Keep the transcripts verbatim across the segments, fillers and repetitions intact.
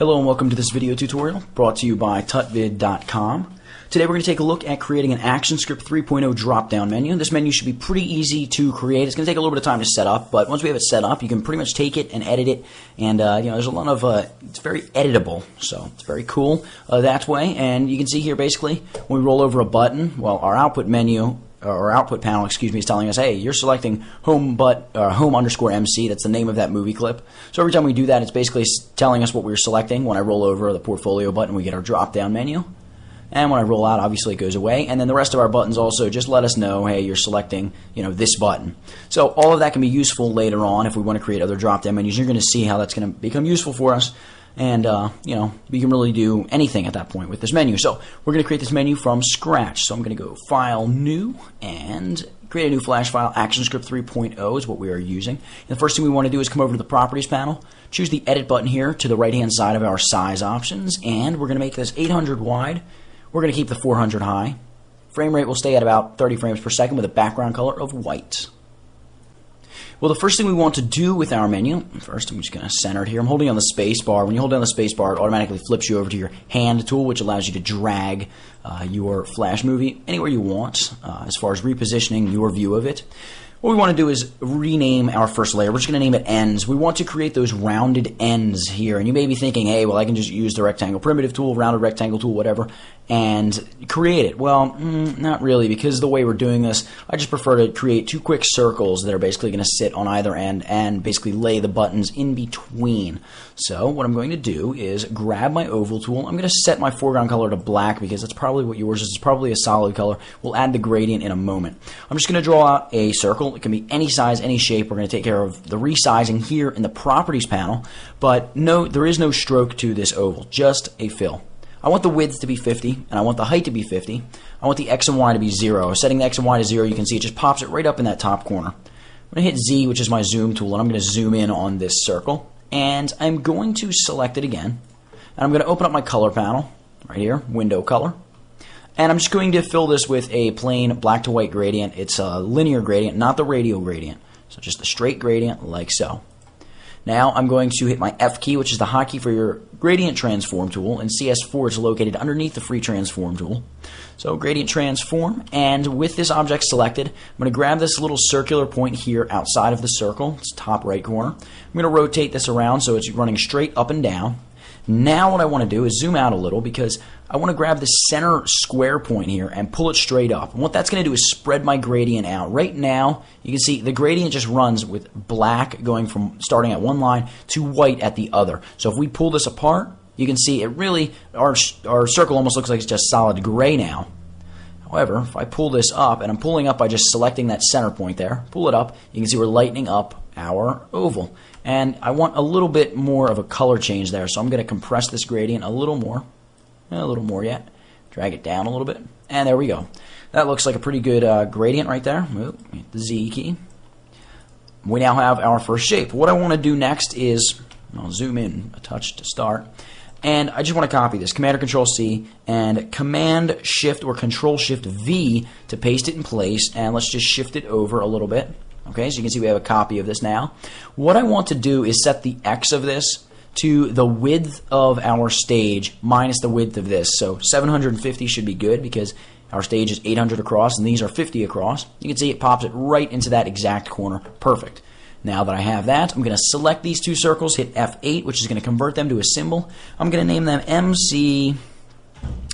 Hello and welcome to this video tutorial brought to you by tutvid dot com. Today we're going to take a look at creating an ActionScript three point oh drop-down menu. This menu should be pretty easy to create. It's going to take a little bit of time to set up, but once we have it set up, you can pretty much take it and edit it. And uh, you know, there's a lot of uh, it's very editable, so it's very cool uh, that way. And you can see here, basically, when we roll over a button, well, our output menu. Or output panel, excuse me, is telling us, hey, you're selecting home but uh, home underscore M C. That's the name of that movie clip. So every time we do that, it's basically telling us what we're selecting. When I roll over the portfolio button, we get our drop-down menu. And when I roll out, obviously it goes away. And then the rest of our buttons also just let us know, hey, you're selecting, you know, this button. So all of that can be useful later on if we want to create other drop-down menus. You're going to see how that's going to become useful for us. And, uh, you know, we can really do anything at that point with this menu. So we're going to create this menu from scratch. So I'm going to go File, New, and create a new Flash file. ActionScript three point oh is what we are using. And the first thing we want to do is come over to the Properties panel, choose the Edit button here to the right-hand side of our size options, and we're going to make this eight hundred wide. We're going to keep the four hundred high. Frame rate will stay at about thirty frames per second with a background color of white. Well, the first thing we want to do with our menu, first I'm just going to center it here. I'm holding down the space bar. When you hold down the space bar, it automatically flips you over to your hand tool, which allows you to drag uh, your Flash movie anywhere you want uh, as far as repositioning your view of it. What we want to do is rename our first layer. We're just going to name it Ends. We want to create those rounded ends here. And you may be thinking, hey, well, I can just use the rectangle primitive tool, rounded rectangle tool, whatever, and create it. Well, mm, not really, because the way we're doing this, I just prefer to create two quick circles that are basically going to sit on either end and basically lay the buttons in between. So what I'm going to do is grab my oval tool. I'm going to set my foreground color to black because that's probably what yours is. It's probably a solid color. We'll add the gradient in a moment. I'm just going to draw out a circle. It can be any size, any shape. We're going to take care of the resizing here in the Properties panel, but no, there is no stroke to this oval, just a fill. I want the width to be fifty, and I want the height to be fifty. I want the X and Y to be zero. Setting the X and Y to zero, you can see it just pops it right up in that top corner. I'm going to hit Z, which is my zoom tool, and I'm going to zoom in on this circle, and I'm going to select it again, and I'm going to open up my color panel right here, window color. And I'm just going to fill this with a plain black to white gradient. It's a linear gradient, not the radial gradient. So just a straight gradient like so. Now I'm going to hit my F key, which is the hotkey for your gradient transform tool, and C S four is located underneath the free transform tool. So gradient transform, and with this object selected, I'm going to grab this little circular point here outside of the circle, it's top right corner. I'm going to rotate this around so it's running straight up and down. Now what I want to do is zoom out a little because I want to grab this center square point here and pull it straight up. And what that's going to do is spread my gradient out. Right now, you can see the gradient just runs with black going from starting at one line to white at the other. So if we pull this apart, you can see it really, our, our circle almost looks like it's just solid gray now. However, if I pull this up, and I'm pulling up by just selecting that center point there, pull it up, you can see we're lightening up our oval. And I want a little bit more of a color change there, so I'm going to compress this gradient a little more, a little more yet, drag it down a little bit, and there we go. That looks like a pretty good uh, gradient right there. Oop, hit the Z key. We now have our first shape. What I want to do next is, I'll zoom in a touch to start, and I just want to copy this, Command or Control C, and Command Shift or Control Shift V to paste it in place, and let's just shift it over a little bit. Okay, so you can see we have a copy of this now. What I want to do is set the X of this to the width of our stage minus the width of this. So seven hundred fifty should be good because our stage is eight hundred across and these are fifty across. You can see it pops it right into that exact corner. Perfect. Now that I have that, I'm going to select these two circles, hit F eight, which is going to convert them to a symbol. I'm going to name them M C...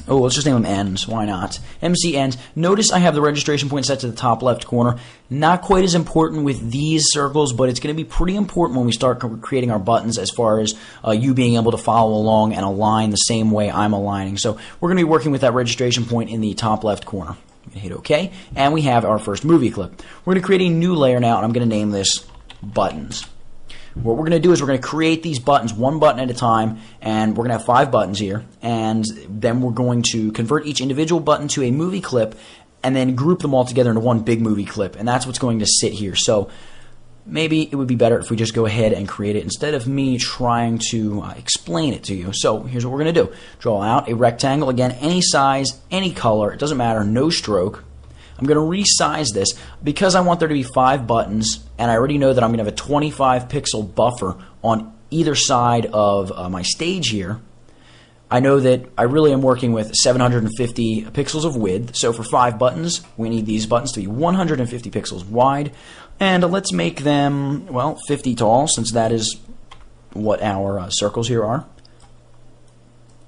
Oh, let's just name them Ends. Why not? M C Ends. Notice I have the registration point set to the top left corner. Not quite as important with these circles, but it's going to be pretty important when we start creating our buttons as far as uh, you being able to follow along and align the same way I'm aligning. So we're going to be working with that registration point in the top left corner. I'm going to hit OK, and we have our first movie clip. We're going to create a new layer now, and I'm going to name this Buttons. What we're going to do is we're going to create these buttons one button at a time, and we're going to have five buttons here, and then we're going to convert each individual button to a movie clip and then group them all together into one big movie clip, and that's what's going to sit here. So maybe it would be better if we just go ahead and create it instead of me trying to uh, explain it to you. So here's what we're going to do. Draw out a rectangle, again, any size, any color, it doesn't matter, no stroke. I'm going to resize this because I want there to be five buttons, and I already know that I'm going to have a twenty-five pixel buffer on either side of uh, my stage here, I know that I really am working with seven hundred fifty pixels of width. So for five buttons, we need these buttons to be one hundred fifty pixels wide. And let's make them, well, fifty tall, since that is what our uh, circles here are.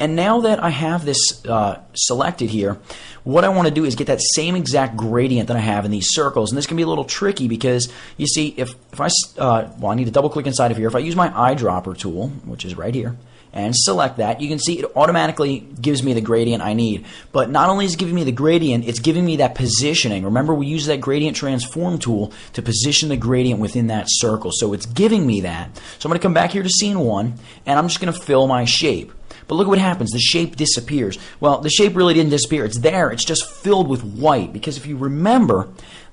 And now that I have this uh, selected here, what I want to do is get that same exact gradient that I have in these circles. And this can be a little tricky because, you see, if, if I, uh, well, I need to double click inside of here. If I use my eyedropper tool, which is right here, and select that, you can see it automatically gives me the gradient I need. But not only is it giving me the gradient, it's giving me that positioning. Remember, we use that gradient transform tool to position the gradient within that circle. So it's giving me that. So I'm going to come back here to scene one, and I'm just going to fill my shape. But look what happens. The shape disappears. Well, the shape really didn't disappear. It's there. It's just filled with white. Because if you remember,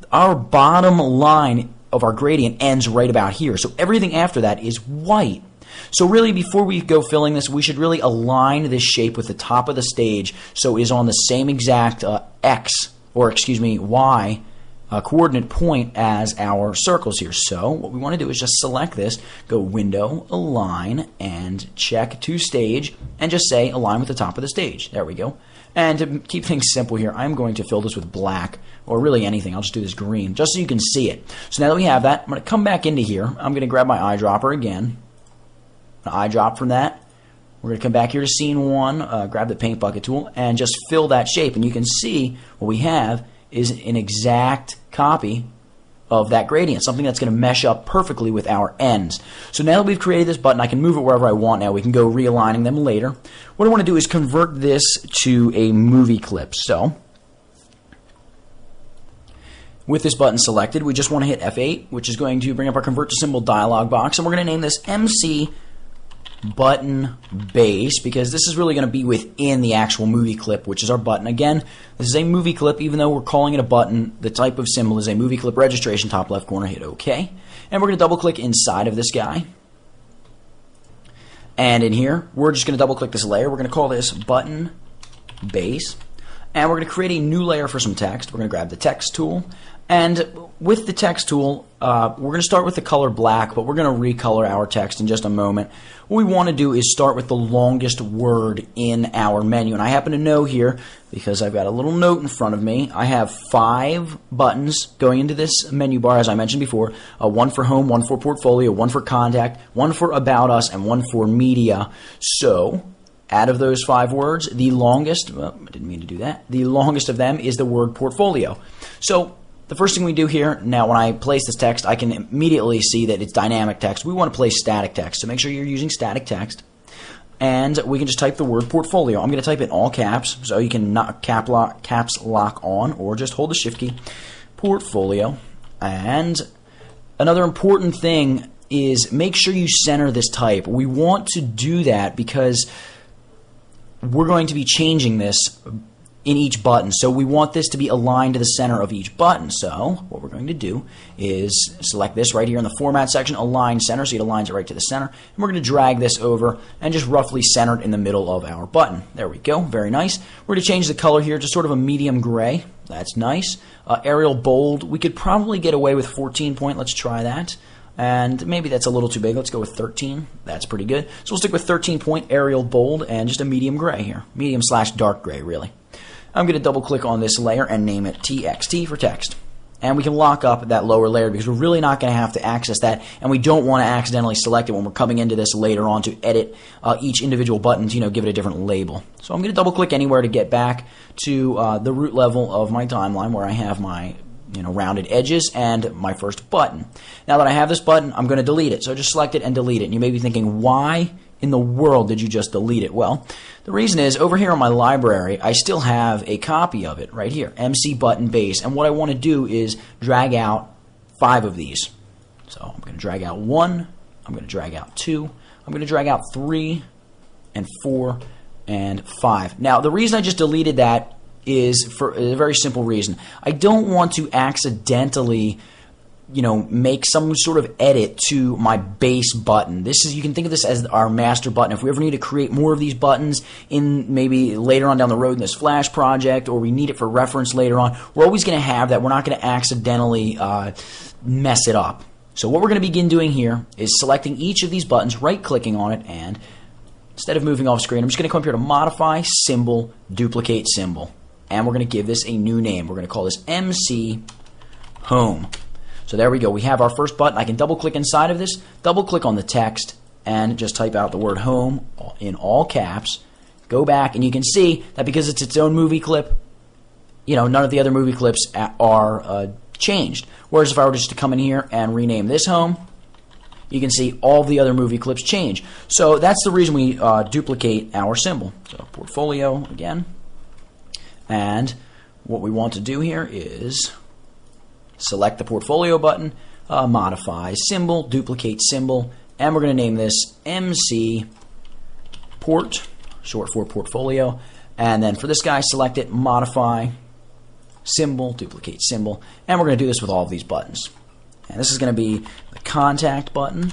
our bottom line of our gradient ends right about here. So everything after that is white. So really, before we go filling this, we should really align this shape with the top of the stage so it is on the same exact uh, X, or excuse me, Y uh, coordinate point as our circles here. So what we want to do is just select this, go Window, Align, and check to Stage, and just say Align with the top of the stage. There we go. And to keep things simple here, I'm going to fill this with black, or really anything. I'll just do this green, just so you can see it. So now that we have that, I'm going to come back into here. I'm going to grab my eyedropper again. An eyedrop from that. We're going to come back here to scene one, uh, grab the paint bucket tool, and just fill that shape. And you can see what we have is an exact copy of that gradient, something that's going to mesh up perfectly with our ends. So now that we've created this button, I can move it wherever I want now. We can go realigning them later. What I want to do is convert this to a movie clip. So with this button selected, we just want to hit F eight, which is going to bring up our Convert to Symbol dialog box, and we're going to name this M C button base, because this is really going to be within the actual movie clip, which is our button. Again, this is a movie clip. Even though we're calling it a button, the type of symbol is a movie clip registration. Top left corner, hit OK, and we're going to double click inside of this guy, and in here we're just going to double click this layer. We're going to call this button base, and we're going to create a new layer for some text. We're going to grab the text tool, and with the text tool, uh, we're going to start with the color black, but we're going to recolor our text in just a moment. What we want to do is start with the longest word in our menu. And I happen to know here, because I've got a little note in front of me, I have five buttons going into this menu bar, as I mentioned before. Uh, one for Home, one for Portfolio, one for Contact, one for About Us, and one for Media. So out of those five words, the longest, well, I didn't mean to do that, the longest of them is the word Portfolio. So the first thing we do here, now when I place this text, I can immediately see that it's dynamic text. We want to place static text, so make sure you're using static text. And we can just type the word portfolio. I'm going to type it in all caps, so you can not cap lock, caps lock on, or just hold the shift key. Portfolio. And another important thing is make sure you center this type. We want to do that because we're going to be changing this in each button. So we want this to be aligned to the center of each button. So what we're going to do is select this right here in the format section, align center, so it aligns it right to the center. And we're going to drag this over and just roughly center it in the middle of our button. There we go. Very nice. We're going to change the color here to sort of a medium gray. That's nice. Uh, Arial bold. We could probably get away with fourteen point. Let's try that. And maybe that's a little too big. Let's go with thirteen. That's pretty good. So we'll stick with thirteen point, Arial bold, and just a medium gray here. Medium slash dark gray, really. I'm going to double click on this layer and name it T X T for text. And we can lock up that lower layer because we're really not going to have to access that, and we don't want to accidentally select it when we're coming into this later on to edit uh, each individual button to, you know, give it a different label. So I'm going to double click anywhere to get back to uh, the root level of my timeline where I have my, you know, rounded edges and my first button. Now that I have this button, I'm going to delete it. So just select it and delete it. And you may be thinking, why in the world did you just delete it? Well, the reason is over here on my library, I still have a copy of it right here, M C button base. And what I want to do is drag out five of these. So I'm going to drag out one, I'm going to drag out two, I'm going to drag out three, and four, and five. Now, the reason I just deleted that is for a very simple reason. I don't want to accidentally, you know, make some sort of edit to my base button. This is, you can think of this as our master button. If we ever need to create more of these buttons in maybe later on down the road in this Flash project, or we need it for reference later on, we're always going to have that. We're not going to accidentally uh, mess it up. So what we're going to begin doing here is selecting each of these buttons, right-clicking on it, and instead of moving off screen, I'm just going to come up here to Modify Symbol, Duplicate Symbol, and we're going to give this a new name. We're going to call this M C Home. So there we go. We have our first button. I can double-click inside of this, double-click on the text, and just type out the word Home in all caps. Go back, and you can see that because it's its own movie clip, you know, none of the other movie clips are uh, changed. Whereas if I were just to come in here and rename this Home, you can see all the other movie clips change. So that's the reason we uh, duplicate our symbol. So Portfolio again. And what we want to do here is select the Portfolio button, uh, Modify Symbol, Duplicate Symbol, and we're going to name this M C Port, short for Portfolio. And then for this guy, select it, Modify Symbol, Duplicate Symbol, and we're going to do this with all of these buttons. And this is going to be the Contact button.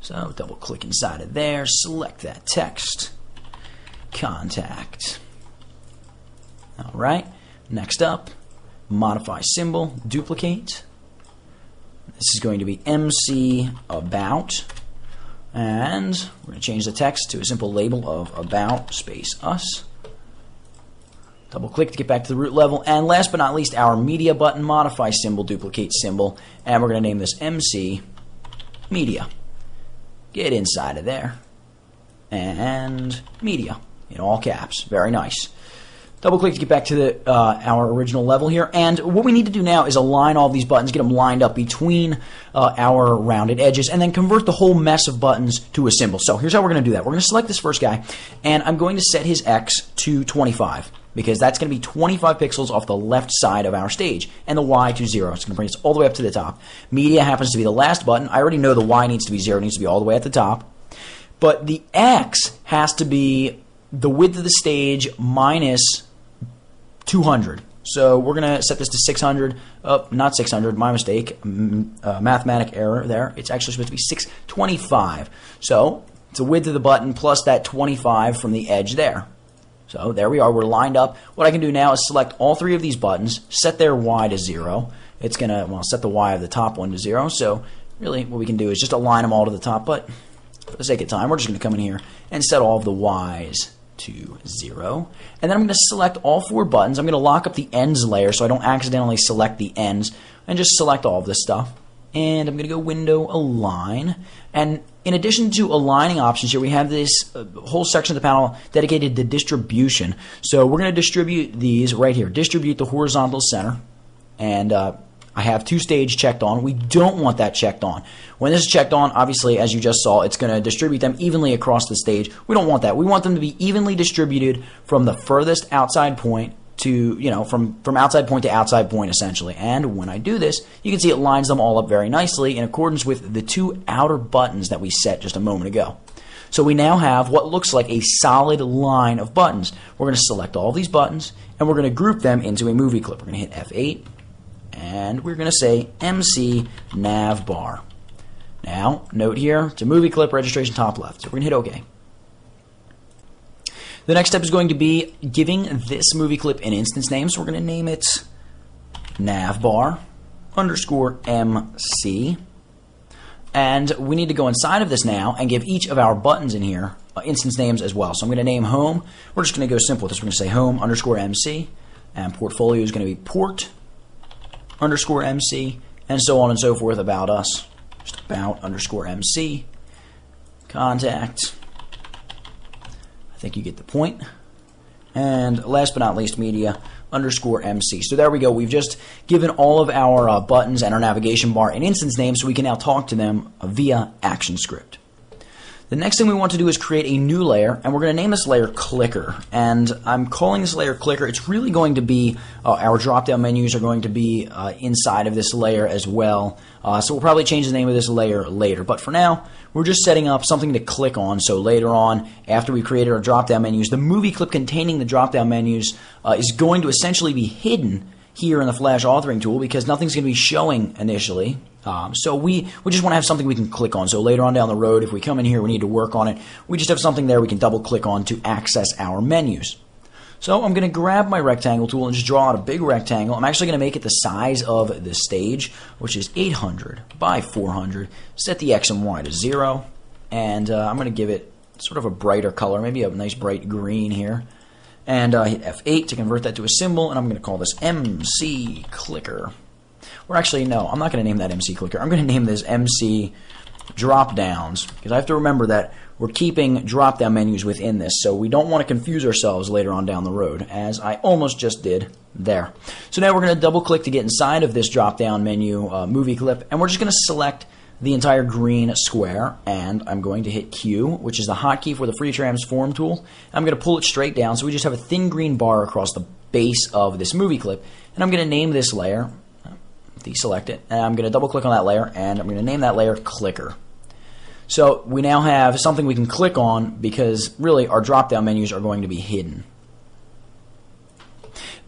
So double click inside of there, select that text, Contact. All right, next up, Modify Symbol, Duplicate. This is going to be M C About, and we're going to change the text to a simple label of About space Us. Double click to get back to the root level, and last but not least, our Media button, Modify Symbol, Duplicate Symbol, and we're going to name this M C Media. Get inside of there, and Media in all caps. Very nice. Double click to get back to the, uh, our original level here, and what we need to do now is align all these buttons, get them lined up between uh, our rounded edges, and then convert the whole mess of buttons to a symbol. So here's how we're going to do that. We're going to select this first guy, and I'm going to set his X to twenty-five, because that's going to be twenty-five pixels off the left side of our stage, and the Y to zero. It's going to bring us all the way up to the top. Media happens to be the last button. I already know the Y needs to be zero. It needs to be all the way at the top, but the X has to be the width of the stage minus two hundred. So we're going to set this to six hundred. Oh, not six hundred. My mistake. M uh, mathematic error there. It's actually supposed to be six twenty-five. So it's the width of the button plus that twenty-five from the edge there. So there we are. We're lined up. What I can do now is select all three of these buttons, set their Y to zero. It's going to, well, set the Y of the top one to zero. So really what we can do is just align them all to the top. But for the sake of time, we're just going to come in here and set all of the Y's to zero, and then I'm going to select all four buttons. I'm going to lock up the ends layer so I don't accidentally select the ends, and just select all of this stuff, and I'm going to go Window, Align, and in addition to aligning options here, we have this uh, whole section of the panel dedicated to distribution. So we're going to distribute these right here, distribute the horizontal center, and uh, I have two stage checked on. We don't want that checked on. When this is checked on, obviously, as you just saw, it's going to distribute them evenly across the stage. We don't want that. We want them to be evenly distributed from the furthest outside point to, you know, from, from outside point to outside point, essentially. And when I do this, you can see it lines them all up very nicely in accordance with the two outer buttons that we set just a moment ago. So we now have what looks like a solid line of buttons. We're going to select all these buttons, and we're going to group them into a movie clip. We're going to hit F eight. And we're going to say M C Nav Bar. Now, note here, it's a movie clip, registration top left. So we're going to hit OK. The next step is going to be giving this movie clip an instance name. So we're going to name it Nav Bar underscore M C. And we need to go inside of this now and give each of our buttons in here uh, instance names as well. So I'm going to name Home. We're just going to go simple with this. We're going to say Home underscore M C. And Portfolio is going to be Port underscore M C, and so on and so forth. About Us, just About underscore M C. Contact, I think you get the point. And last but not least, Media underscore M C. So there we go. We've just given all of our uh, buttons and our navigation bar an instance name, so we can now talk to them via ActionScript. The next thing we want to do is create a new layer, and we're going to name this layer Clicker. And I'm calling this layer Clicker. It's really going to be, uh, our drop-down menus are going to be uh, inside of this layer as well. Uh, so we'll probably change the name of this layer later. But for now, we're just setting up something to click on. So later on, after we created our drop-down menus, the movie clip containing the drop-down menus uh, is going to essentially be hidden here in the Flash authoring tool, because nothing's going to be showing initially. Um, so we, we just want to have something we can click on. So later on down the road, if we come in here, we need to work on it. We just have something there we can double click on to access our menus. So I'm going to grab my rectangle tool and just draw out a big rectangle. I'm actually going to make it the size of the stage, which is eight hundred by four hundred. Set the X and Y to zero, and uh, I'm going to give it sort of a brighter color, maybe a nice bright green here. And uh, hit F eight to convert that to a symbol, and I'm going to call this M C Clicker. Or actually, no, I'm not going to name that M C Clicker. I'm going to name this M C Drop Downs, because I have to remember that we're keeping drop down menus within this, so we don't want to confuse ourselves later on down the road, as I almost just did there. So now we're going to double click to get inside of this drop down menu uh, movie clip, and we're just going to select the entire green square, and I'm going to hit Q, which is the hotkey for the free transform tool. I'm going to pull it straight down, so we just have a thin green bar across the base of this movie clip, and I'm going to name this layer, deselect it, and I'm going to double click on that layer, and I'm going to name that layer Clicker. So we now have something we can click on, because really our drop down menus are going to be hidden.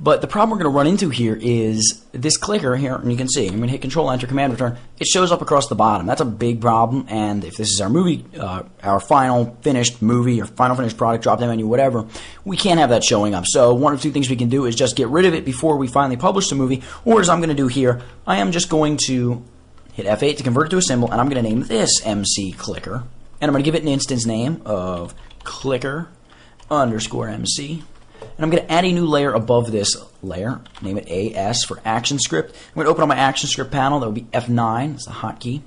But the problem we're going to run into here is this clicker here, and you can see, I'm going to hit Control Enter Command Return. It shows up across the bottom. That's a big problem. And if this is our movie, uh, our final finished movie, or final finished product, drop down menu, whatever, we can't have that showing up. So one of two things we can do is just get rid of it before we finally publish the movie, or as I'm going to do here, I am just going to hit F eight to convert it to a symbol, and I'm going to name this M C Clicker, and I'm going to give it an instance name of Clicker underscore M C. And I'm going to add a new layer above this layer, name it A S for ActionScript. I'm going to open up my ActionScript panel, that would be F nine, it's the hotkey.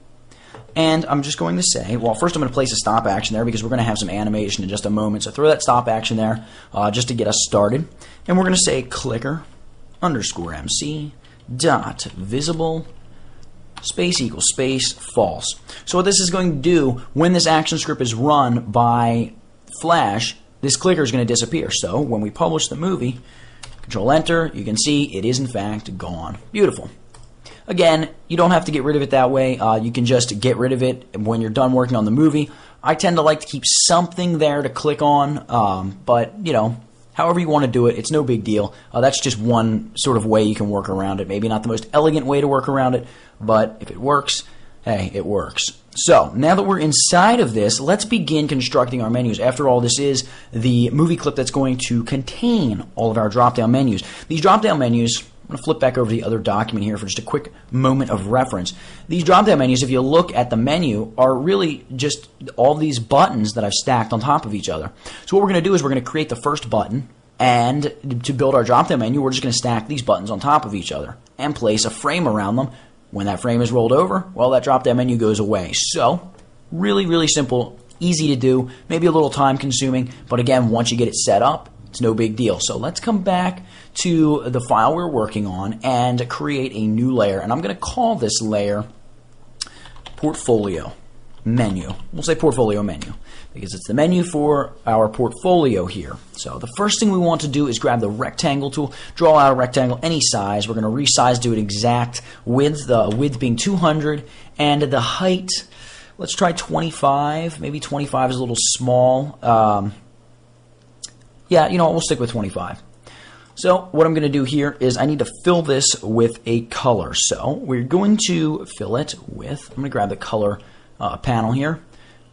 And I'm just going to say, well, first I'm going to place a stop action there, because we're going to have some animation in just a moment. So throw that stop action there uh, just to get us started. And we're going to say clicker underscore mc dot visible space equals space false. So what this is going to do, when this ActionScript is run by Flash, this clicker is going to disappear. So when we publish the movie, Control Enter, you can see it is in fact gone. Beautiful. Again, you don't have to get rid of it that way. Uh, you can just get rid of it when you're done working on the movie. I tend to like to keep something there to click on, um, but you know, however you want to do it, it's no big deal. Uh, that's just one sort of way you can work around it. Maybe not the most elegant way to work around it, but if it works, hey, it works. So now that we're inside of this, let's begin constructing our menus. After all, this is the movie clip that's going to contain all of our drop-down menus. These drop-down menus, I'm going to flip back over to the other document here for just a quick moment of reference. These drop-down menus, if you look at the menu, are really just all these buttons that I've stacked on top of each other. So what we're going to do is we're going to create the first button, and to build our drop-down menu, we're just going to stack these buttons on top of each other and place a frame around them. When that frame is rolled over, well, that drop down menu goes away. So really, really simple, easy to do, maybe a little time consuming, but again, once you get it set up, it's no big deal. So let's come back to the file we're working on and create a new layer. And I'm going to call this layer Portfolio Menu. We'll say Portfolio Menu, because it's the menu for our portfolio here. So the first thing we want to do is grab the rectangle tool, draw out a rectangle any size. We're going to resize to an exact width, the width being two hundred, and the height, let's try twenty-five. Maybe twenty-five is a little small. Um, yeah, you know, we'll stick with twenty-five. So what I'm going to do here is I need to fill this with a color. So we're going to fill it with, I'm going to grab the color uh, panel here.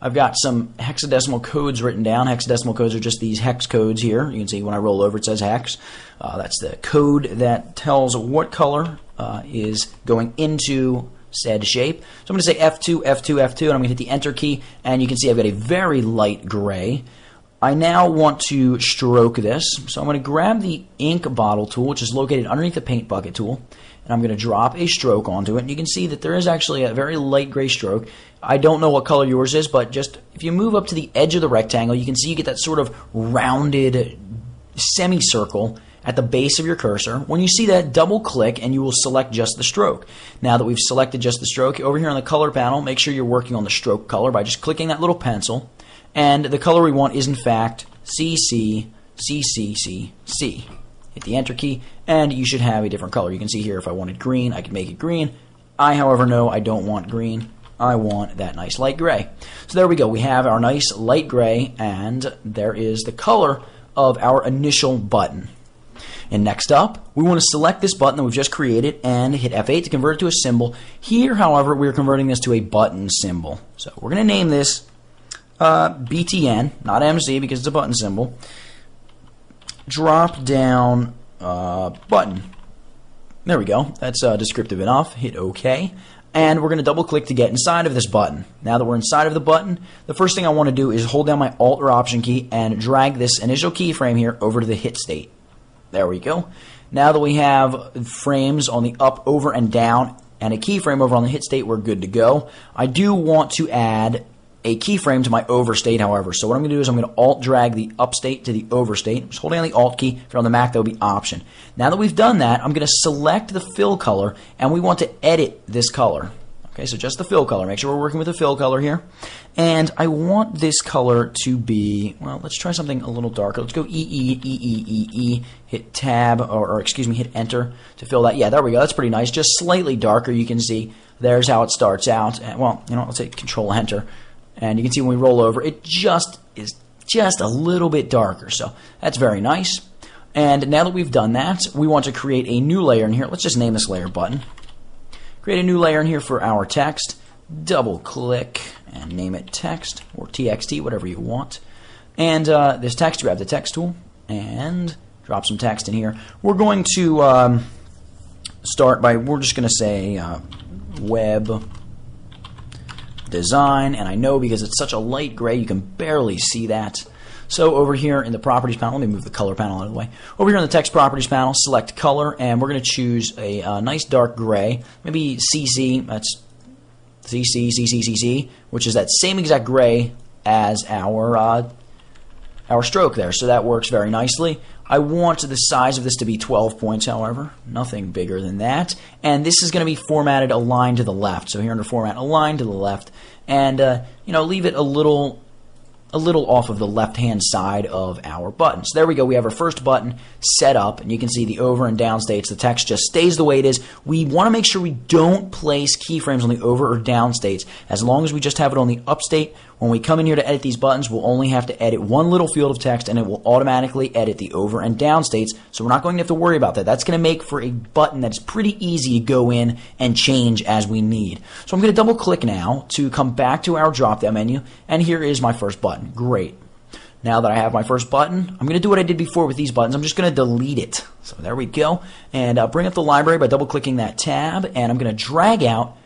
I've got some hexadecimal codes written down. Hexadecimal codes are just these hex codes here. You can see when I roll over it says hex. Uh, that's the code that tells what color uh, is going into said shape. So I'm going to say F two, F two, F two, and I'm going to hit the Enter key, and you can see I've got a very light gray. I now want to stroke this, so I'm going to grab the ink bottle tool, which is located underneath the paint bucket tool, and I'm going to drop a stroke onto it. And you can see that there is actually a very light gray stroke. I don't know what color yours is, but just if you move up to the edge of the rectangle, you can see you get that sort of rounded semicircle at the base of your cursor. When you see that, double click and you will select just the stroke. Now that we've selected just the stroke, over here on the color panel, make sure you're working on the stroke color by just clicking that little pencil. And the color we want is in fact C C C C C C. Hit the Enter key, and you should have a different color. You can see here if I wanted green, I could make it green. I, however, know I don't want green. I want that nice light gray. So there we go. We have our nice light gray, and there is the color of our initial button. And next up, we want to select this button that we've just created and hit F eight to convert it to a symbol. Here, however, we're converting this to a button symbol. So we're going to name this Uh, B T N, not M C because it's a button symbol, drop down uh, button. There we go. That's uh, descriptive enough. Hit OK. And we're going to double click to get inside of this button. Now that we're inside of the button, the first thing I want to do is hold down my Alt or Option key and drag this initial keyframe here over to the hit state. There we go. Now that we have frames on the up, over, and down, and a keyframe over on the hit state, we're good to go. I do want to add a keyframe to my over state, however. So what I'm going to do is I'm going to Alt drag the up state to the over state. I'm just holding down the Alt key. If you're on the Mac, that would be Option. Now that we've done that, I'm going to select the fill color, and we want to edit this color. Okay, so just the fill color. Make sure we're working with the fill color here. And I want this color to be, well, let's try something a little darker. Let's go E E E E E E. Hit Tab, or, or excuse me, hit Enter to fill that. Yeah, there we go. That's pretty nice. Just slightly darker. You can see there's how it starts out. And, well, you know, let's hit Control Enter. And you can see when we roll over, it just is just a little bit darker. So that's very nice. And now that we've done that, we want to create a new layer in here. Let's just name this layer button. Create a new layer in here for our text. Double click and name it text or T X T, whatever you want. And uh, this text, grab the text tool and drop some text in here. We're going to um, start by, we're just going to say uh, web design. And I know because it's such a light gray, you can barely see that. So over here in the properties panel, let me move the color panel out of the way. Over here in the text properties panel, select color, and we're going to choose a uh, nice dark gray, maybe C C, that's C C, C C, C C, which is that same exact gray as our, uh, our stroke there. So that works very nicely. I want the size of this to be twelve points, however, nothing bigger than that. And this is going to be formatted aligned to the left. So here under format, aligned to the left, and uh, you know, leave it a little a little off of the left-hand side of our button. So there we go. We have our first button set up, and you can see the over and down states. The text just stays the way it is. We want to make sure we don't place keyframes on the over or down states. As long as we just have it on the up state, when we come in here to edit these buttons, we'll only have to edit one little field of text, and it will automatically edit the over and down states. So we're not going to have to worry about that. That's going to make for a button that's pretty easy to go in and change as we need. So I'm going to double click now to come back to our drop down menu, and here is my first button. Great. Now that I have my first button, I'm going to do what I did before with these buttons. I'm just going to delete it. So there we go. And uh, bring up the library by double-clicking that tab, and I'm going to drag out,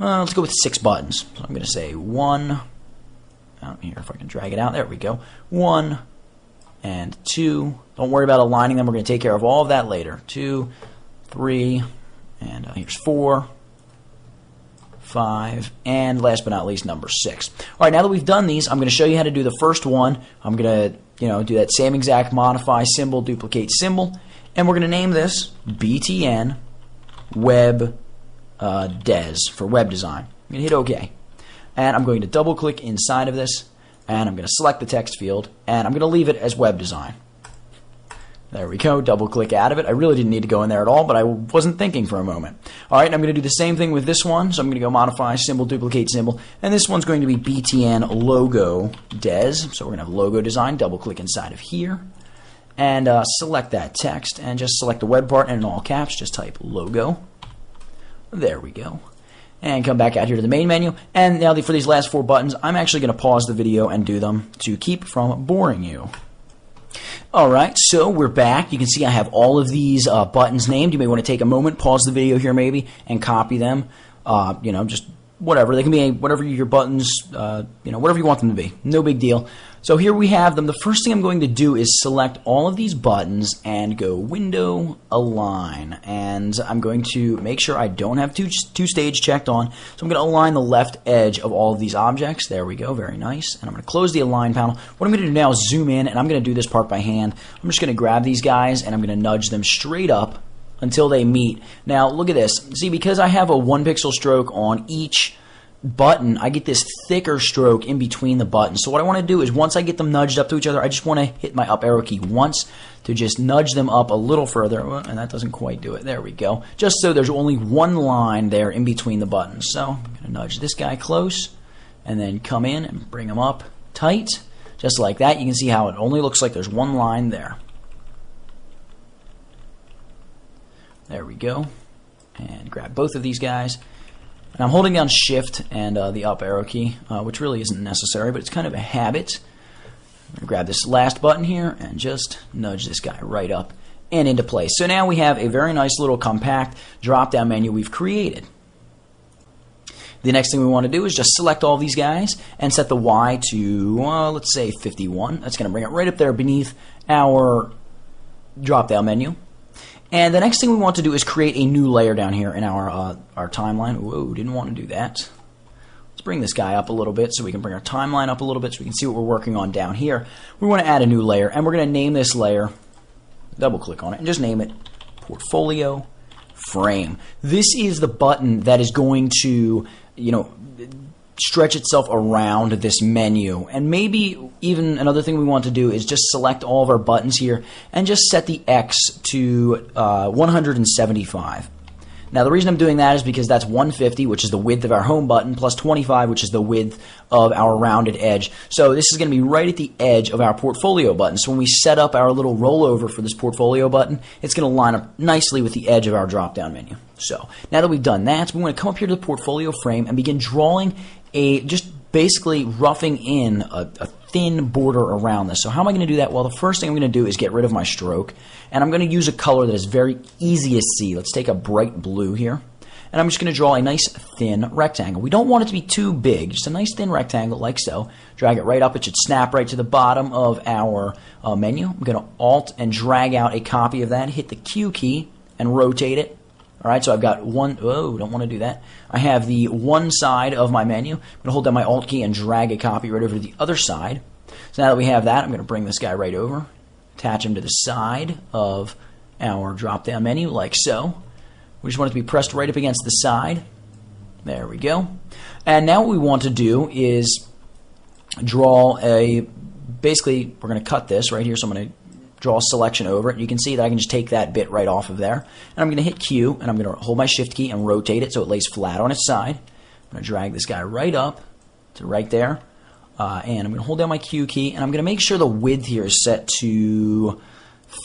uh, let's go with six buttons. So I'm going to say one, out here if I can drag it out, there we go, one and two. Don't worry about aligning them. We're going to take care of all of that later. Two, three, and uh, here's four. Five, and last but not least, number six. All right, now that we've done these, I'm going to show you how to do the first one. I'm going to, you know, do that same exact modify symbol, duplicate symbol, and we're going to name this B T N Web uh, Des for web design. I'm going to hit OK, and I'm going to double click inside of this, and I'm going to select the text field, and I'm going to leave it as web design. There we go, double click out of it. I really didn't need to go in there at all, but I wasn't thinking for a moment. All right, and I'm going to do the same thing with this one. So I'm going to go modify symbol, duplicate symbol, and this one's going to be B T N logo des. So we're going to have logo design, double click inside of here, and uh, select that text, and just select the web part, and in all caps, just type logo. There we go. And come back out here to the main menu. And now for these last four buttons, I'm actually going to pause the video and do them to keep from boring you. Alright, so we're back. You can see I have all of these uh, buttons named. You may want to take a moment, pause the video here maybe, and copy them. Uh, you know, just whatever. They can be whatever your buttons, uh, you know, whatever you want them to be. No big deal. So here we have them. The first thing I'm going to do is select all of these buttons and go window align. And I'm going to make sure I don't have two, two stage checked on. So I'm going to align the left edge of all of these objects. There we go. Very nice. And I'm going to close the align panel. What I'm going to do now is zoom in, and I'm going to do this part by hand. I'm just going to grab these guys and I'm going to nudge them straight up until they meet. Now look at this. See, because I have a one pixel stroke on each button, I get this thicker stroke in between the buttons. So what I want to do is once I get them nudged up to each other, I just want to hit my up arrow key once to just nudge them up a little further. And that doesn't quite do it. There we go. Just so there's only one line there in between the buttons. So I'm going to nudge this guy close and then come in and bring them up tight. Just like that. You can see how it only looks like there's one line there. There we go. And grab both of these guys. And I'm holding down Shift and uh, the up arrow key, uh, which really isn't necessary, but it's kind of a habit. I'm gonna grab this last button here and just nudge this guy right up and into place. So now we have a very nice little compact drop-down menu we've created. The next thing we want to do is just select all these guys and set the Y to, uh, let's say, fifty-one. That's going to bring it right up there beneath our drop-down menu. And the next thing we want to do is create a new layer down here in our, uh, our timeline. Whoa, didn't want to do that. Let's bring this guy up a little bit so we can bring our timeline up a little bit so we can see what we're working on down here. We want to add a new layer, and we're going to name this layer, double-click on it, and just name it Portfolio Frame. This is the button that is going to, you know, stretch itself around this menu. And maybe even another thing we want to do is just select all of our buttons here and just set the X to uh, one hundred seventy-five. Now the reason I'm doing that is because that's one fifty, which is the width of our home button, plus twenty-five, which is the width of our rounded edge. So this is going to be right at the edge of our portfolio button. So when we set up our little rollover for this portfolio button, it's going to line up nicely with the edge of our drop-down menu. So now that we've done that, we want to come up here to the portfolio frame and begin drawing a, just basically roughing in a, a thin border around this. So how am I going to do that? Well, the first thing I'm going to do is get rid of my stroke, and I'm going to use a color that is very easy to see. Let's take a bright blue here, and I'm just going to draw a nice thin rectangle. We don't want it to be too big, just a nice thin rectangle like so. Drag it right up. It should snap right to the bottom of our uh, menu. I'm going to Alt and drag out a copy of that, hit the Q key, and rotate it. All right, so I've got one, oh, don't want to do that. I have the one side of my menu. I'm going to hold down my Alt key and drag a copy right over to the other side. So now that we have that, I'm going to bring this guy right over, attach him to the side of our drop-down menu like so. We just want it to be pressed right up against the side. There we go. And now what we want to do is draw a, basically we're going to cut this right here, so I'm going to draw a selection over it. You can see that I can just take that bit right off of there. And I'm going to hit Q, and I'm going to hold my Shift key and rotate it so it lays flat on its side. I'm going to drag this guy right up to right there. Uh, and I'm going to hold down my Q key, and I'm going to make sure the width here is set to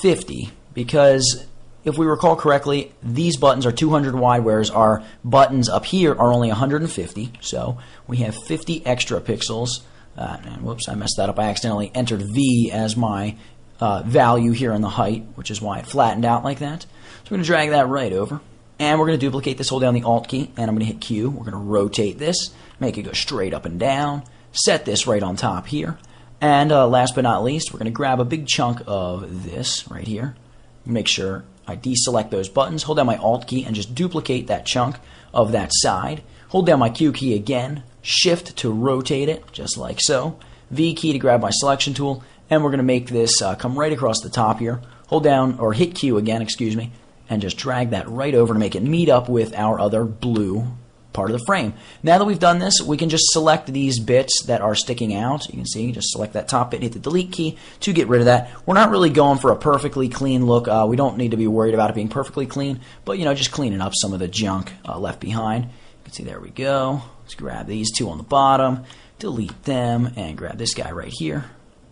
fifty, because if we recall correctly, these buttons are two hundred wide, whereas our buttons up here are only one hundred fifty. So we have fifty extra pixels. Uh, and whoops, I messed that up. I accidentally entered V as my Uh, value here in the height, which is why it flattened out like that. So we're going to drag that right over, and we're going to duplicate this, hold down the Alt key, and I'm going to hit Q. We're going to rotate this, make it go straight up and down, set this right on top here, and uh, last but not least, we're going to grab a big chunk of this right here. Make sure I deselect those buttons, hold down my Alt key, and just duplicate that chunk of that side. Hold down my Q key again, Shift to rotate it, just like so, V key to grab my selection tool, and we're going to make this uh, come right across the top here. Hold down, or hit Q again, excuse me, and just drag that right over to make it meet up with our other blue part of the frame. Now that we've done this, we can just select these bits that are sticking out. You can see, just select that top bit, hit the delete key to get rid of that. We're not really going for a perfectly clean look. Uh, we don't need to be worried about it being perfectly clean, but you know, just cleaning up some of the junk uh, left behind. You can see, there we go. Let's grab these two on the bottom, delete them, and grab this guy right here,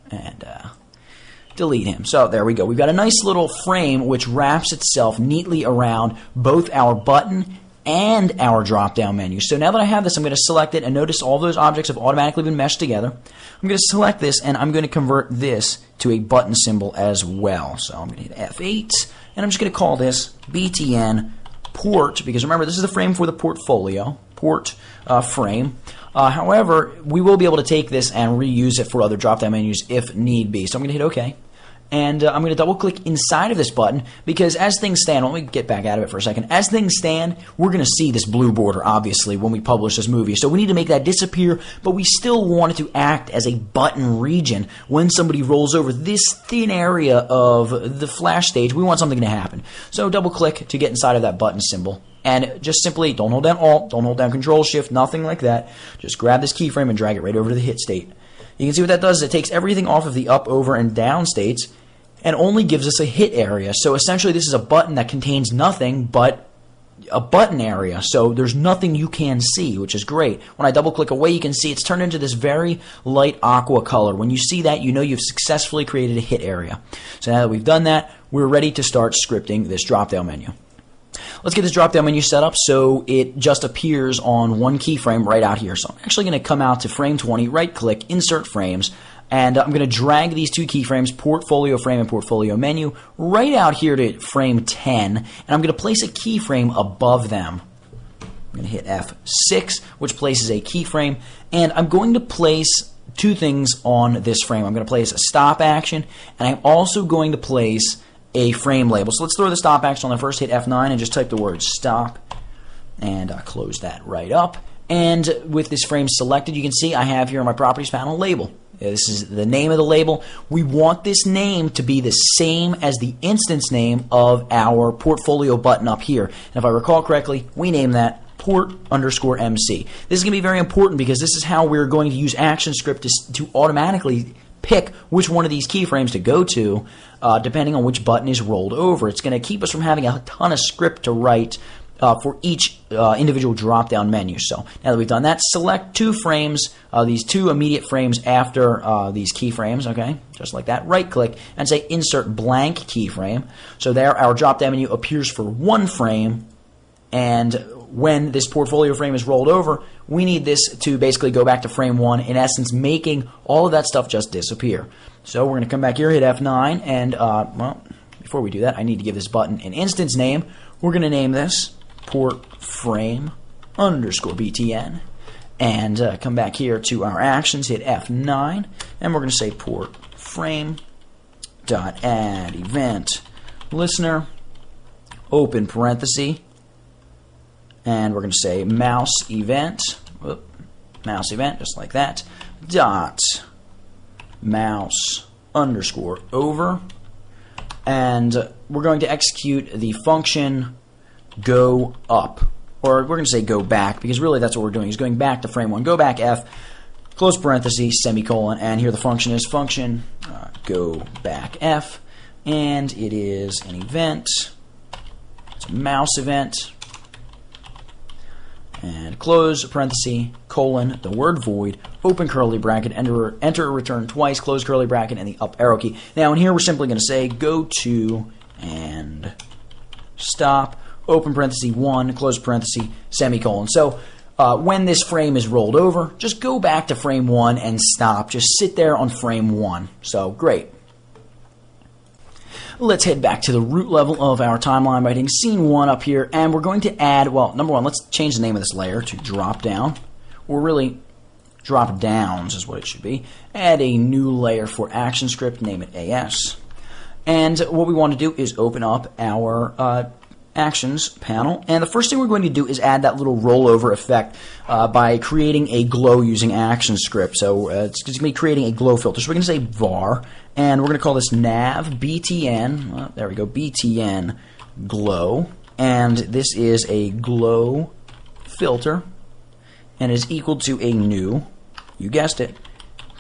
and uh, delete him. So there we go. We've got a nice little frame which wraps itself neatly around both our button and our drop-down menu. So now that I have this, I'm going to select it, and notice all those objects have automatically been meshed together. I'm going to select this, and I'm going to convert this to a button symbol as well. So I'm going to hit F eight, and I'm just going to call this B T N port, because remember, this is the frame for the portfolio, port uh, frame. Uh, however, we will be able to take this and reuse it for other drop-down menus if need be. So I'm going to hit OK, and uh, I'm going to double-click inside of this button, because as things stand, let me get back out of it for a second. As things stand, we're going to see this blue border, obviously, when we publish this movie. So we need to make that disappear, but we still want it to act as a button region. When somebody rolls over this thin area of the flash stage, we want something to happen. So double-click to get inside of that button symbol. And just simply don't hold down Alt, don't hold down Control Shift, nothing like that. Just grab this keyframe and drag it right over to the hit state. You can see what that does is it takes everything off of the up, over, and down states and only gives us a hit area. So essentially this is a button that contains nothing but a button area. So there's nothing you can see, which is great. When I double click away, you can see it's turned into this very light aqua color. When you see that, you know you've successfully created a hit area. So now that we've done that, we're ready to start scripting this drop-down menu. Let's get this drop-down menu set up so it just appears on one keyframe right out here. So I'm actually going to come out to frame twenty, right-click, insert frames, and I'm going to drag these two keyframes, portfolio frame and portfolio menu, right out here to frame ten, and I'm going to place a keyframe above them. I'm going to hit F six, which places a keyframe, and I'm going to place two things on this frame. I'm going to place a stop action, and I'm also going to place a frame label. So let's throw the stop action on the first, hit F nine, and just type the word stop, and uh, close that right up. And with this frame selected, you can see I have here in my properties panel label. This is the name of the label. We want this name to be the same as the instance name of our portfolio button up here. And if I recall correctly, we named that port underscore M C. This is going to be very important because this is how we're going to use ActionScript to, to automatically pick which one of these keyframes to go to uh, depending on which button is rolled over. It's going to keep us from having a ton of script to write Uh, for each uh, individual drop-down menu. So now that we've done that, select two frames, uh, these two immediate frames after uh, these keyframes, okay, just like that, right-click and say insert blank keyframe. So there our drop-down menu appears for one frame, and when this portfolio frame is rolled over, we need this to basically go back to frame one, in essence making all of that stuff just disappear. So we're going to come back here, hit F nine, and uh, well, before we do that, I need to give this button an instance name. We're going to name this port frame underscore B T N, and uh, come back here to our actions, hit F nine, and we're going to say port frame dot add event listener, open parenthesis, and we're going to say mouse event, whoop, mouse event, just like that, dot mouse underscore over, and uh, we're going to execute the function go up, or we're going to say go back, because really that's what we're doing is going back to frame one. Go back F, close parenthesis, semicolon, and here the function is function uh, go back F, and it is an event. It's a mouse event, and close parenthesis, colon, the word void, open curly bracket, enter enter return twice, close curly bracket, and the up arrow key. Now in here we're simply going to say go to and stop, open parenthesis one, close parenthesis, semicolon. So uh, when this frame is rolled over, just go back to frame one and stop. Just sit there on frame one. So great. Let's head back to the root level of our timeline by hitting scene one up here, and we're going to add, well, number one, let's change the name of this layer to drop down, or really drop downs is what it should be. Add a new layer for ActionScript, name it A S. And what we want to do is open up our uh, actions panel, and the first thing we're going to do is add that little rollover effect uh, by creating a glow using ActionScript. So uh, it's going to be creating a glow filter. So we're going to say var, and we're going to call this nav B T N, well, there we go, B T N glow, and this is a glow filter, and is equal to a new, you guessed it,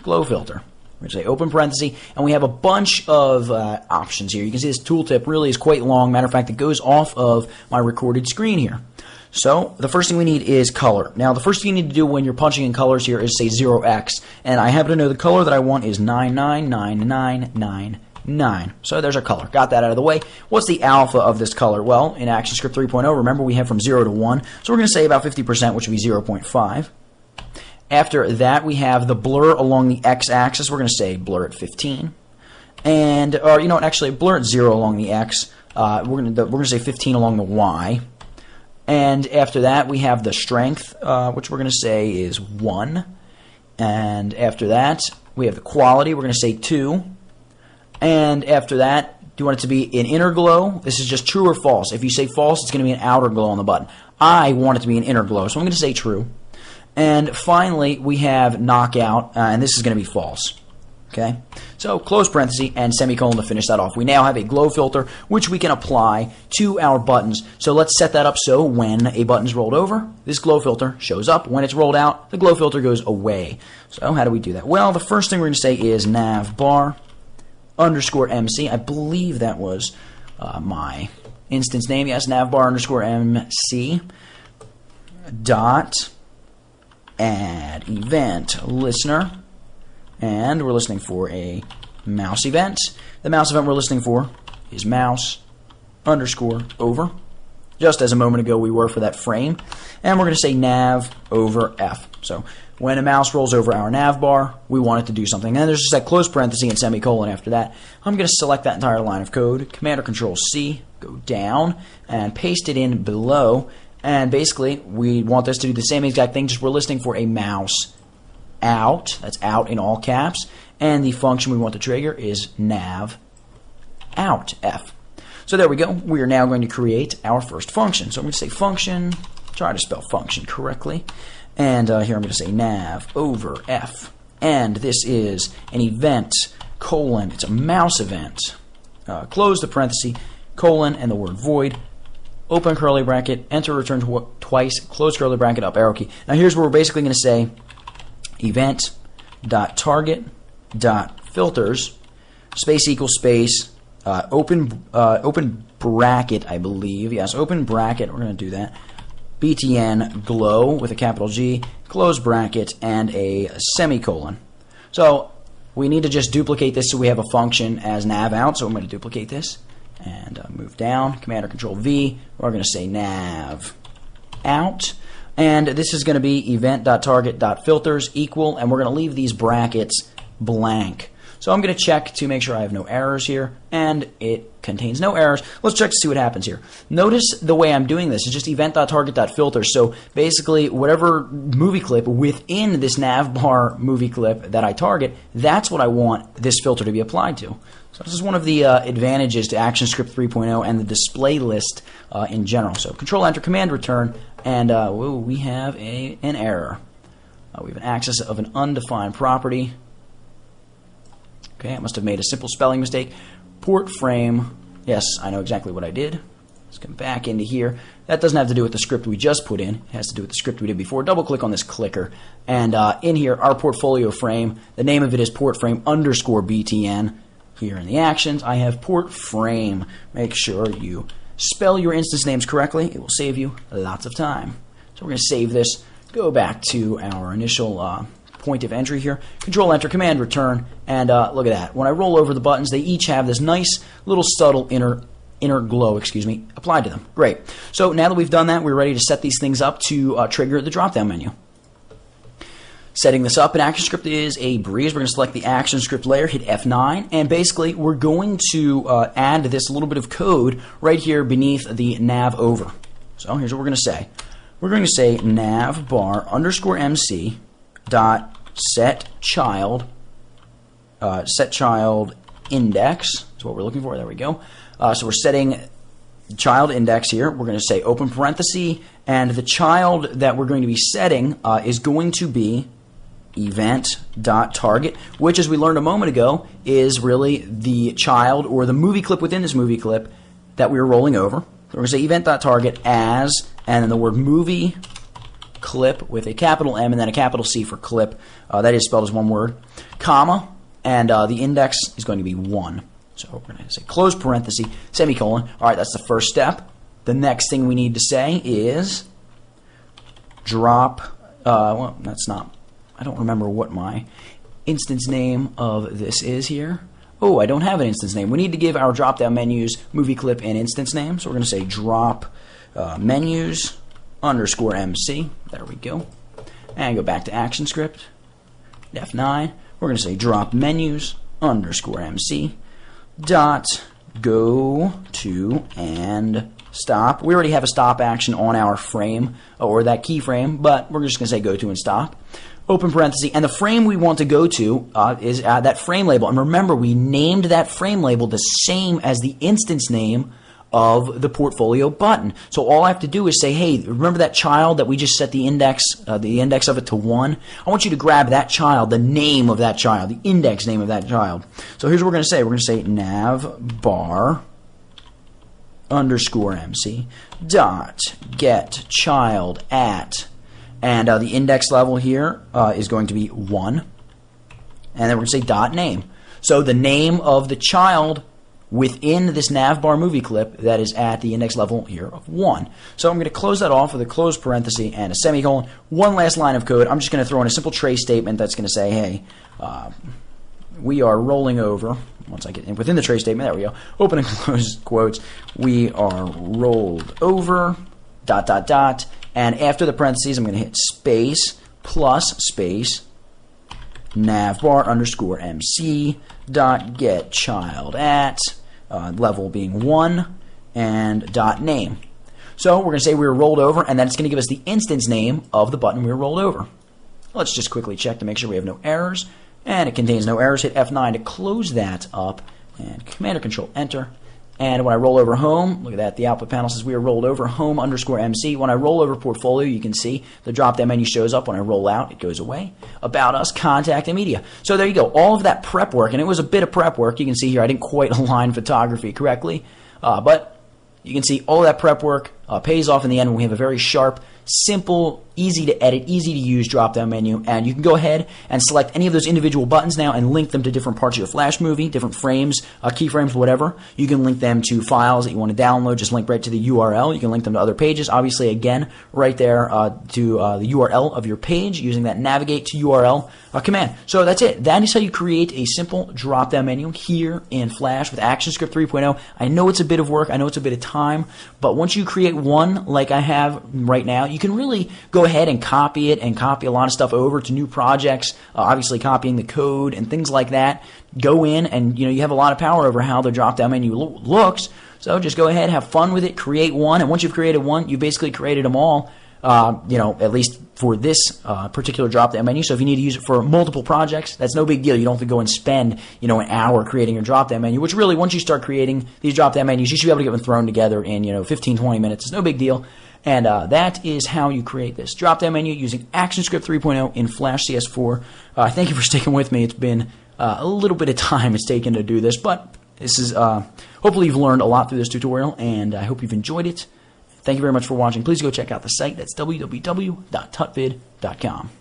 glow filter. We're going to say open parenthesis, and we have a bunch of uh, options here. You can see this tooltip really is quite long. Matter of fact, it goes off of my recorded screen here. So the first thing we need is color. Now the first thing you need to do when you're punching in colors here is say zero x, and I happen to know the color that I want is nine nine nine nine nine nine. So there's our color. Got that out of the way. What's the alpha of this color? Well, in ActionScript three point oh, remember we have from zero to one, so we're going to say about fifty percent, which would be zero point five. After that, we have the blur along the x-axis. We're going to say blur at fifteen, and or you know, actually blur at zero along the x. Uh, we're going to we're going to say fifteen along the y, and after that we have the strength, uh, which we're going to say is one, and after that we have the quality. We're going to say two, and after that. Do you want it to be an inner glow? This is just true or false. If you say false, it's going to be an outer glow on the button. I want it to be an inner glow, so I'm going to say true. And finally, we have knockout, uh, and this is going to be false. Okay, so close parenthesis and semicolon to finish that off. We now have a glow filter, which we can apply to our buttons. So let's set that up so when a button's rolled over, this glow filter shows up. When it's rolled out, the glow filter goes away. So how do we do that? Well, the first thing we're going to say is nav bar underscore M C. I believe that was uh, my instance name. Yes, nav bar underscore M C dot add event listener, and we're listening for a mouse event. The mouse event we're listening for is mouse underscore over, just as a moment ago we were for that frame. And we're going to say nav over f. So when a mouse rolls over our nav bar, we want it to do something. And there's just that close parenthesis and semicolon after that. I'm going to select that entire line of code, Command or Control C, go down, and paste it in below. And basically, we want this to do the same exact thing, just we're listing for a mouse out. That's out in all caps. And the function we want to trigger is nav out f. So there we go. We are now going to create our first function. So I'm going to say function, try to spell function correctly. And uh, here I'm going to say nav over f. And this is an event, colon, it's a mouse event. Uh, close the parenthesis, colon, and the word void. Open curly bracket, enter return tw twice, close curly bracket, up arrow key. Now here's where we're basically going to say event.target.filters space equals space uh, open uh, open bracket, I believe. Yes, open bracket. We're going to do that. B T N glow with a capital G, close bracket, and a semicolon. So we need to just duplicate this so we have a function as nav out. So I'm going to duplicate this and uh, move down. Command or Control V. We're going to say nav out. And this is going to be event.target.filters equal, and we're going to leave these brackets blank. So I'm going to check to make sure I have no errors here, and it contains no errors. Let's check to see what happens here. Notice the way I'm doing this is just event.target.filter. So basically, whatever movie clip within this navbar movie clip that I target, that's what I want this filter to be applied to. So this is one of the uh, advantages to ActionScript three point oh and the display list uh, in general. So Control Enter Command Return, and uh, whoa, we have a an error. Uh, we have an access of an undefined property. Okay, I must have made a simple spelling mistake. Port frame. Yes, I know exactly what I did. Let's come back into here. That doesn't have to do with the script we just put in. It has to do with the script we did before. Double click on this clicker. And uh, in here, our portfolio frame, the name of it is port frame underscore B T N. Here in the actions, I have port frame. Make sure you spell your instance names correctly. It will save you lots of time. So we're going to save this. Go back to our initial uh, point of entry here, Control Enter Command Return, and uh, look at that. When I roll over the buttons, they each have this nice little subtle inner inner glow, excuse me, applied to them. Great. So now that we've done that, we're ready to set these things up to uh, trigger the drop-down menu. Setting this up in ActionScript is a breeze. We're going to select the ActionScript layer, hit F nine, and basically we're going to uh, add this little bit of code right here beneath the nav over. So here's what we're going to say. We're going to say nav bar underscore mc dot set child uh, set child index is what we're looking for. There we go. Uh, so we're setting child index here. We're going to say open parenthesis, and the child that we're going to be setting uh, is going to be event.target, which, as we learned a moment ago, is really the child or the movie clip within this movie clip that we were rolling over. So we're going to say event.target as, and then the word movie clip with a capital M and then a capital C for clip. Uh, that is spelled as one word, comma, and uh, the index is going to be one. So we're going to say close parenthesis, semicolon. All right, that's the first step. The next thing we need to say is drop. Uh, well, that's not. I don't remember what my instance name of this is here. Oh, I don't have an instance name. We need to give our drop-down menus movie clip and instance name. So we're going to say drop uh, menus underscore M C. There we go. And go back to ActionScript, F nine. We're going to say drop menus underscore M C dot go to and stop. We already have a stop action on our frame or that keyframe, but we're just going to say go to and stop. Open parenthesis, and the frame we want to go to uh, is uh, that frame label. And remember, we named that frame label the same as the instance name of the portfolio button. So all I have to do is say, hey, remember that child that we just set the index, uh, the index of it to one? I want you to grab that child, the name of that child, the index name of that child. So here's what we're going to say. We're going to say nav bar underscore mc dot get child at, and uh, the index level here uh, is going to be one, and then we're going to say dot name. So the name of the child within this navbar movie clip that is at the index level here of one. So I'm going to close that off with a close parenthesis and a semicolon. One last line of code. I'm just going to throw in a simple trace statement that's going to say, hey, uh, we are rolling over. Once I get in within the trace statement, there we go. Open and close quotes. We are rolled over, dot, dot, dot. And after the parentheses, I'm going to hit space plus space navbar underscore mc dot get child at uh, level being one and dot name. So we're going to say we were rolled over, and then it's going to give us the instance name of the button we were rolled over. Let's just quickly check to make sure we have no errors. And it contains no errors. Hit F nine to close that up, and Command or Control Enter. And when I roll over home, look at that, the output panel says we are rolled over home underscore M C. When I roll over portfolio, you can see the drop down menu shows up. When I roll out, it goes away. About us, contact and media. So there you go, all of that prep work, and it was a bit of prep work. You can see here I didn't quite align photography correctly, uh, but you can see all that prep work uh, pays off in the end when we have a very sharp, simple, easy to edit, easy to use drop-down menu, and you can go ahead and select any of those individual buttons now and link them to different parts of your Flash movie, different frames, uh, keyframes, whatever. You can link them to files that you want to download. Just link right to the U R L. You can link them to other pages. Obviously, again, right there uh, to uh, the U R L of your page using that navigate to U R L uh, command. So that's it. That is how you create a simple drop-down menu here in Flash with ActionScript three point oh. I know it's a bit of work. I know it's a bit of time, but once you create one like I have right now, you can really go ahead and copy it and copy a lot of stuff over to new projects, uh, obviously copying the code and things like that. Go in and, you know, you have a lot of power over how the drop-down menu lo looks. So just go ahead, have fun with it, create one, and once you've created one, you basically created them all, uh, you know, at least for this uh, particular drop-down menu. So if you need to use it for multiple projects, that's no big deal. You don't have to go and spend, you know, an hour creating your drop-down menu, which really, once you start creating these drop-down menus, you should be able to get them thrown together in, you know, fifteen, twenty minutes. It's no big deal. And uh, that is how you create this drop-down menu using ActionScript three point oh in Flash C S four. Uh, thank you for sticking with me. It's been uh, a little bit of time it's taken to do this, but this is uh, hopefully you've learned a lot through this tutorial, and I hope you've enjoyed it. Thank you very much for watching. Please go check out the site. That's w w w dot tutvid dot com.